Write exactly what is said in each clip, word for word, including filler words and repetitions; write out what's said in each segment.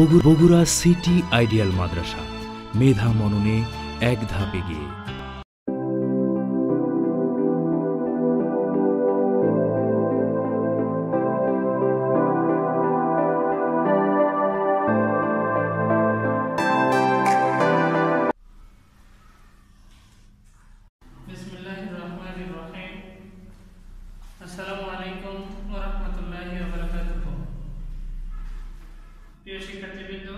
Bogura city ideal মাদ্রাসা মেধা মননে এক ধাপ এগিয়ে। প্রিয় শিক্ষার্থীবৃন্দ,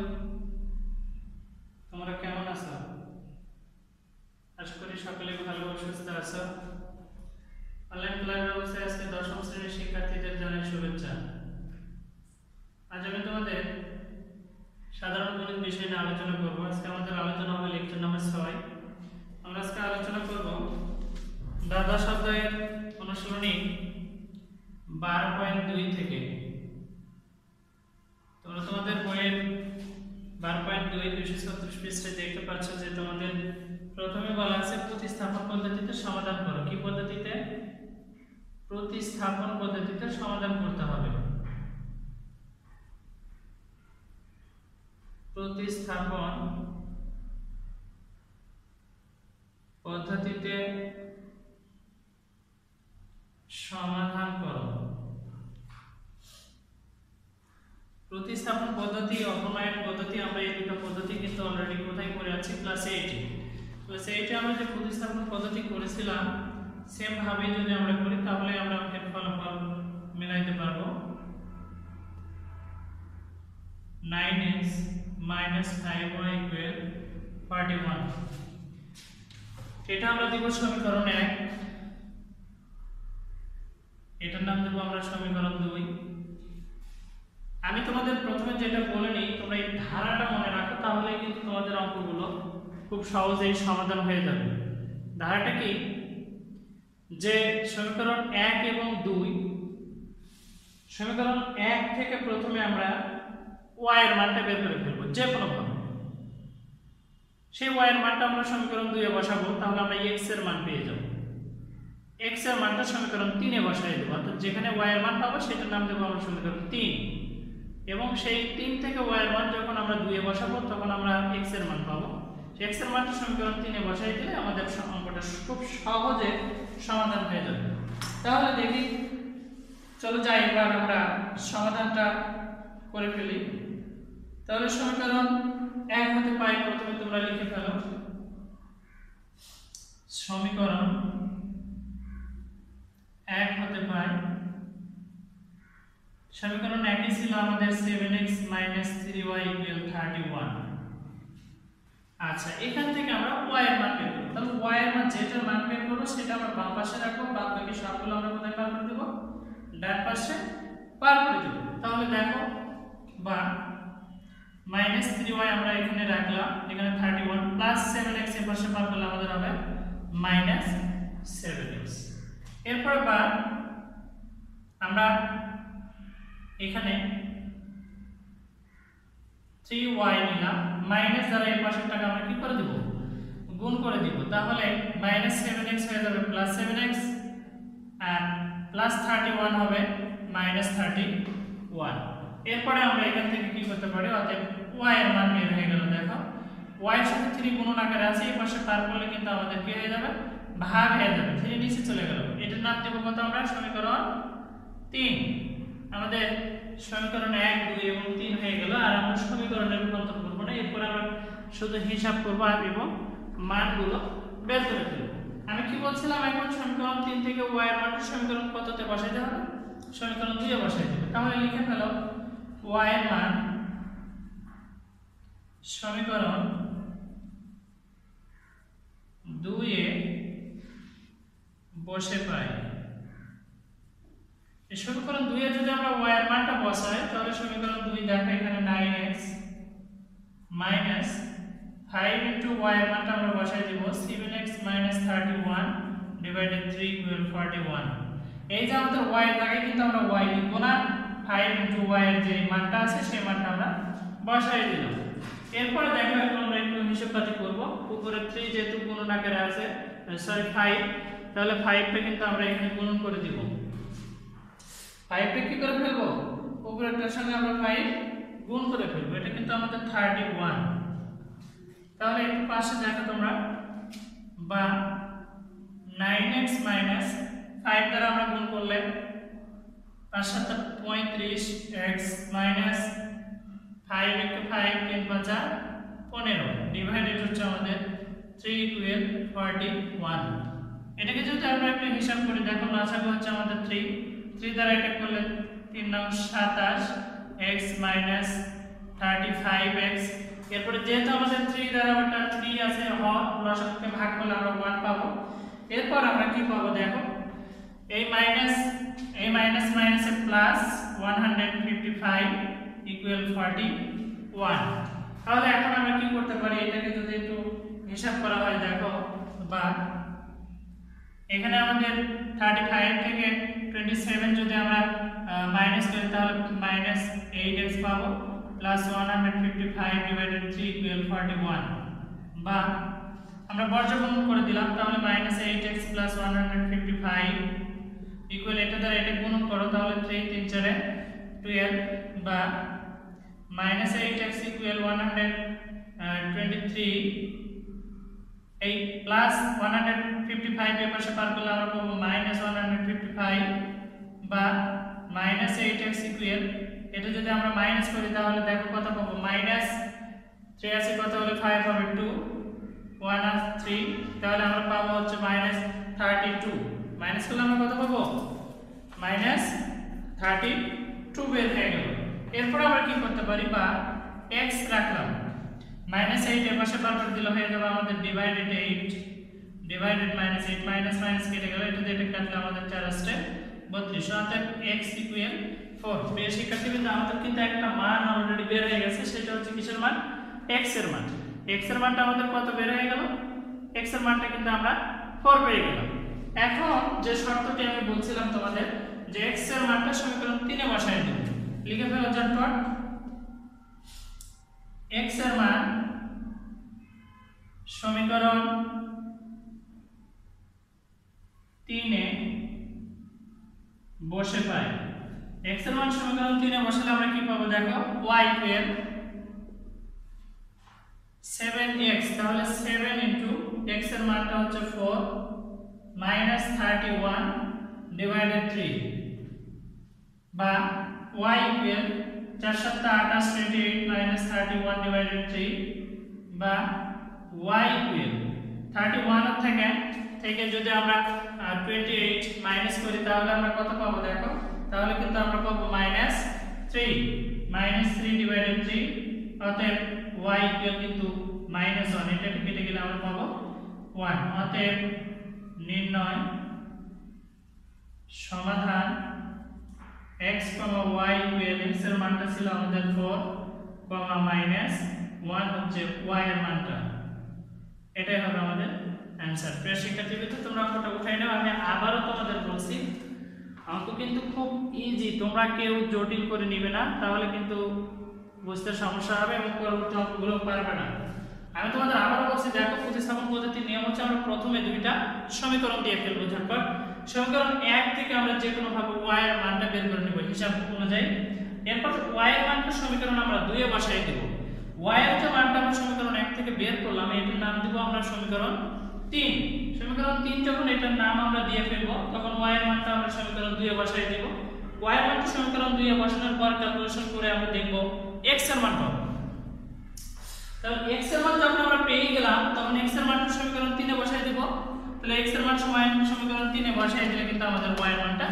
তোমরা কেমন আছো? আশা করি সকলে ভালো ও সুস্থ আছো। অনলাইন ক্লাস ব্যবস্থায় আজকে দশম শ্রেণীর শিক্ষার্থীদের জানাই শুভেচ্ছা। আজ আমি তোমাদের সাধারণ গণিত বিষয় নিয়ে আলোচনা করব। আজকে আমাদের আলোচনা হবে লেকচার নাম্বার ছয়। আমরা আজকে আলোচনা করব দ্বাদশ অধ্যায়ের অনুশীলনী বারো পয়েন্ট দুই থেকে। তোমরা তোমাদের বইয়ের বারো পয়েন্ট দুই দুইশো ছত্রিশ পৃষ্ঠায় দেখতে পাচ্ছ যে তোমাদের প্রথমে বলা আছে প্রতিস্থাপন পদ্ধতিতে সমাধান করো। কি পদ্ধতিতে? প্রতিস্থাপন পদ্ধতিতে সমাধান করতে হবে। প্রতিস্থাপন পদ্ধতিতে সমাধান করো। প্রতিস্থাপন পদ্ধতি, অপনয়ন পদ্ধতি, আমরা এই দুটো পদ্ধতি কিন্তু অলরেডি কোথায় করে আছি? ক্লাস এইটে। ক্লাস এইটে আমরা যে প্রতিস্থাপন পদ্ধতি করেছিলাম সেম ভাবে যদি আমরা করি তাহলে আমরা এর ফলাফল মেলাইতে পারবো। Nine x minus five y equal forty one. এটা আমরা দিব সমীকরণ এক, এটার নাম দেবো আমরা সমীকরণ দুই। আমি তোমাদের প্রথমে যেটা বলে নিই, তোমরা এই ধারাটা মনে রাখো, তাহলে কিন্তু তোমাদের অঙ্কগুলো খুব সহজেই সমাধান হয়ে যাবে। ধারাটা কি? যে সমীকরণ এক এবং দুই, সমীকরণ এক থেকে প্রথমে আমরা ওয়াই এর মানটা বের করে ফেলবো যে কোনোভাবে। সেই ওয়াই এর মানটা আমরা সমীকরণ দুইয়ে বসাবো, তাহলে আমরা এক্স এর মান পেয়ে যাবো। এক্স এর মানটা সমীকরণ তিনে বসাই দেবো, অর্থাৎ যেখানে ওয়াই এর মান পাবো সেটার নাম দেবো আমরা সমীকরণ তিন। এবং সেই তিন থেকে y এর মান যখন আমরা দুই এ বসাবো তখন আমরা x এর মান পাবো। x এর মানটা সমীকরণ তিন এ বসাই দিলে আমাদের অঙ্কটা খুব সহজে সমাধান হয়ে যাবে। তাহলে দেখি, চলো যাই এবার আমরা সমাধানটা করে ফেলি। তাহলে সমীকরণ এক হতে পাই, প্রথমে তোমরা লিখে ফেলো সমীকরণ এক হতে পাই। সমীকরণ একই ছিল আমাদের seven x minus three y equal thirty one. আচ্ছা, এখান থেকে আমরা ওয়াই এর মান বের করবো। তাহলে ওয়াই এর মান, যেটার মান বের করবো সেটা আমরা বাম পাশে রাখবো, বাদ বাকি সবগুলো আমরা কোথায় পার করে দেবো? ডান পাশে পার করে দেবো। তাহলে দেখো, বা মাইনাস থ্রি ওয়াই আমরা এখানে রাখলাম, এখানে thirty one plus seven x এর পাশে পার করলে আমাদের হবে মাইনাস সেভেন এক্স। এরপর বা আমরা এখানে থ্রি ওয়াই নিলাম, মাইনাস দ্বারা এই পাশেরটাকে আমরা কি করে দেব? গুণ করে দিব। তাহলে মাইনাস সেভেন এক্স হয়ে যাবে প্লাস সেভেন এক্স, আর প্লাস থার্টি ওয়ান হবে মাইনাস থার্টি ওয়ান। এরপরে আমরা এখান থেকে কি করতে পারি? অতএব y এর মান বের হয়ে গেল। দেখো y এর সাথে থ্রি গুণন আকারে আছে, এই পাশে পার করলে কিন্তু আমাদের কি হয়ে যাবে? ভাগ হয়ে যাবে, থ্রি নিচে চলে গেল। এটার নাম দেব কত? আমরা সমীকরণ তিন। আমাদের সমীকরণ এক দুই এবং তিন হয়ে গেল, আর আমরা সমীকরণের রূপান্তর করবো না। এরপরে আমরা শুধু হিসাব করবো এবং মানগুলো বের করে ফেলবো। আমি কি বলছিলাম? এখন সমীকরণ তিন থেকে ওয়াই এর মানটা সমীকরণ কততে বসাই দেওয়া হবে? সমীকরণ দুইয়ে বসাই দেবে। তাহলে লিখে ফেলো ওয়াই এর মান সমীকরণ দুইয়ে বসে পাই। সমীকরণ দুই এ যদি আমরা y এর মানটা বসাই তাহলে সমীকরণ দুই, দেখো এখানে nine x minus five into y এর মানটা আমরা বসাই দেব seven x minus thirty one divided three equal forty one. এই যে আমাদের y এর জায়গায় কিন্তু আমরা y লিখব না, ফাইভ ইনটু y এর যে মানটা আছে সেই মানটা আমরা বসাই দিলাম। এরপর দেখো এখন আমরা একটু হিসাবপাতি করব। উপরে থ্রি যেহেতু গুণন আকারে আছে, সরি ফাইভ, তাহলে ফাইভ টা কিন্তু আমরা এখানে গুণন করে দিব। ফাইভ টা কি করে ফেলবো? উপরেরটার সঙ্গে আমরা ফাইভ गुण करे फेलबो এটা কিন্তু আমাদের इकतीस তাহলে এর পাশে দেখো তোমরা বা नौ x - पाँच দ্বারা আমরা গুণ করলে पैंतीस x - पाँच * पाँच তিন বাজা पंद्रह ডিভাইডেড হচ্ছে আমাদের तीन बारह इकतालीस এটাকে যদি আমরা একটু হিসাব করি দেখো লসাগু হচ্ছে আমাদের तीन तीन দ্বারা এটা করলে तीन नौ सत्ताईस x minus पैंतीस x এর পরে যেহেতু আমাদের तीन দ্বারা ওটা तीन আছে হর লসাগুকে ভাগ করলে আমরা एक পাবো। এরপর আমরা কি পাবো দেখো এই মাইনাস এই মাইনাস মাইনাস এ প্লাস एक सौ पचपन ইকুয়াল इकतालीस। তাহলে এখন আমরা কি করতে পারি এটাকে যদি একটু হিসাব করা হয় দেখো বা এখানে আমাদের पैंतीस থেকে सत्ताईस যদি আমরা माइनस करें तो माइनस आठ एक्स पावो प्लस एक सौ पचपन डिवाइडेड तीन इक्वल इकतालीस बा हमरा वर्गमूल করে দিলাম তাহলে -आठ एक्स + एक सौ पचपन इक्वल এটা দ্বারা এটা গুণন করো তাহলে तीन तीन चार बारह बा -आठ एक्स इक्वल एक सौ तेईस এই প্লাস एक सौ पचपन এর পাশে পার করলে আমরা পাবো -एक सौ पचपन বা माइनस आठ एक्स इक्वल এটা যদি আমরা মাইনাস করি তাহলে দেখো কত পাবো মাইনাস तीन আছে কত হলো पाँच হবে दो एक আর तीन তাহলে আমরা পাবো হচ্ছে মাইনাস बत्तीस মাইনাস করলে আমরা কত পাবো মাইনাস बत्तीस বের হয়ে গেল। এরপর আমরা কি করতে পারি বা x রাখলাম माइनस आठ এর পাশে পার করে দিলে হয়ে যাবে আমাদের ডিভাইডেড आठ ডিভাইডেড माइनस आठ माइनस माइनस কেটে গেল এটা দিয়ে এটা কাটলে আমাদের चार আসছে बत्तीस अर्थात x इक्वल चार বের করতে কিন্তু আমাদের কিন্তু একটা মান অলরেডি বের হয়ে গেছে সেটা হচ্ছে কিসের মান x এর মান x এর মানটা আমাদের কত বের হয়ে গেল x এর মানটা কিন্তু আমরা चार পেয়ে গেলাম। এখন যে শর্তটি আমি বলছিলাম তোমাদের যে x এর মানটা সমীকরণ तीन এ বসায় দিই লিখে ফেলো ঝটপট x এর মান সমীকরণ तीन এ বসে পাই x এর মান সমীকরণ तीन এ বসালে আমরা কি পাবো দেখো y ইকুয়াল सात एक्स তাহলে सात ইনটু x এর মানটা হচ্ছে चार minus इकतीस ডিভাইডেড तीन বা y ইকুয়াল चार সাত अट्ठाईस अट्ठाईस minus इकतीस ডিভাইডেড तीन বা y ইকুয়াল इकतीस এর থেকে থেকে যদি আমরা अट्ठाईस माइनस করি তাহলে আমরা কত পাবো দেখো তাহলে কিন্তু আমরা পাবো -तीन -तीन ডিভাইডেড तीन অতএব y এর কিন্তু -एक এটা কেটে গেলে আমরা পাবো एक অতএব নির্ণয় সমাধান x, y এর x এর মানটা ছিল আমাদের चार, -एक হচ্ছে y এর মানটা এটাই হবে আমাদের आंसर। প্রিয় শিক্ষার্থীরা তোমরা অঙ্কটা উঠাই নাও আমি আবারো তোমাদের বলছি অঙ্ক কিন্তু খুব ইজি তোমরা কেউ জটিল করে নেবে না তাহলে কিন্তু বুঝতে সমস্যা হবে এবং পরবর্তী অঙ্কগুলো পারবে না। আমি তোমাদের আবারো বলছি দেখো প্রতিস্থাপন পদ্ধতির নিয়ম হচ্ছে আমরা প্রথমে দুইটা সমীকরণ দিয়ে ফেলবো তারপর সমীকরণ এক থেকে আমরা যে কোনো ভাবে y এর মানটা বের করে নেব হিসাব অনুযায়ী এরপর y এর মানটা সমীকরণ আমরা দুই এ বসাই দেব y এর যে মানটা আমরা সমীকরণ এক থেকে বের করলাম এটার নাম দেব আমরা সমীকরণ तीन समीकरण तीन যখন এটার নাম আমরা দিয়ে ফেলব তখন y এর মানটা আমরা समीकरण दो এ বসাই দেব y এর মানটা समीकरण दो এ বসানোর পর ক্যালকুলেশন করে আমরা দেখব x এর মান পাবো। তাহলে x এর মান যখন আমরা পেয়ে গেলাম তখন x এর মানটা समीकरण तीन এ বসাই দেব তাহলে x এর মান সমান समीकरण तीन এ বসাই দিলে কিন্তু আমাদের y এর মানটা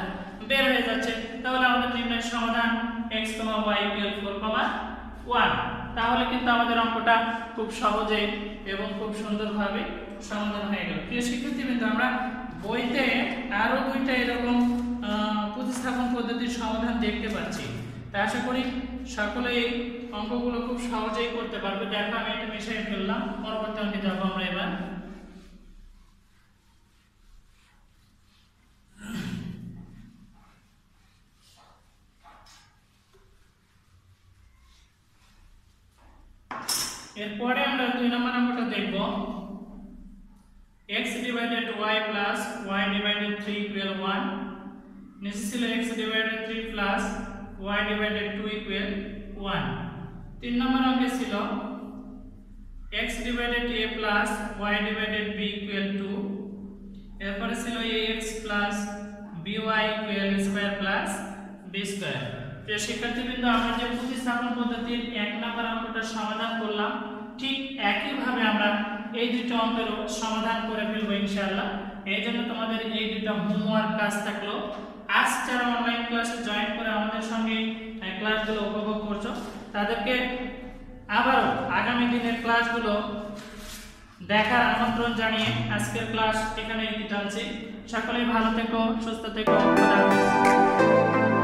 বের হয়ে যাচ্ছে। তাহলে আমাদের নির্ণয় সমাধান x, y = चार। তাহলে কিন্তু আমাদের অঙ্কটা খুব সহজে এবং খুব সুন্দরভাবে সমাধান হয়ে গেল। প্রিয় শিক্ষার্থীবৃন্দ আমরা বইতে আরো দুইটা এরকম প্রতিস্থাপন পদ্ধতির সমাধান দেখতে পাচ্ছি তাই আশা করি সকলে এই অঙ্কগুলো খুব সহজেই করতে পারবে। দেখো আমি এটা মিশিয়ে ফেললাম পরবর্তী অঙ্কে যাব আমরা এবার এরপরে আমরা দুই নম্বর অঙ্কটা দেখব x divided y plus y divided तीन equal एक নিচে ছিল x divided तीन plus y divided दो equal एक तीन नंबर अंके सिलो x divided a plus y divided b equal to এর পরে सिलो ax plus by equal square plus b square. প্রিয় শিক্ষার্থীবৃন্দ আমরা যে প্রতিস্থাপন পদ্ধতির এক নম্বর অঙ্কটা সমাধান করলাম ঠিক একই ভাবে আমরা এই দুটো অঙ্কের সমাধান করে ফেলব ইনশাআল্লাহ। এই জন্য তোমাদের এই দুটো হোমওয়ার্ক কাজ থাকলো। আজ যারা অনলাইন ক্লাসে জয়েন করে আমাদের সঙ্গে ক্লাসগুলো উপভোগ করছো তাদেরকে আবারো আগামী দিনের ক্লাসগুলো দেখার আমন্ত্রণ জানিয়ে আজকের ক্লাস এখানেই শেষ করছি। সকলেই ভালো থেকো, সুস্থ থেকো, খোদা হাফেজ।